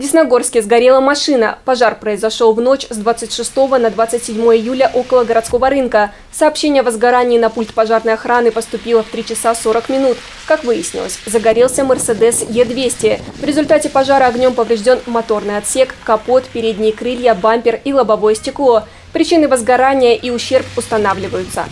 В Десногорске сгорела машина. Пожар произошел в ночь с 26 на 27 июля около городского рынка. Сообщение о возгорании на пульт пожарной охраны поступило в 3 часа 40 минут. Как выяснилось, загорелся Мерседес Е200. В результате пожара огнем поврежден моторный отсек, капот, передние крылья, бампер и лобовое стекло. Причины возгорания и ущерб устанавливаются.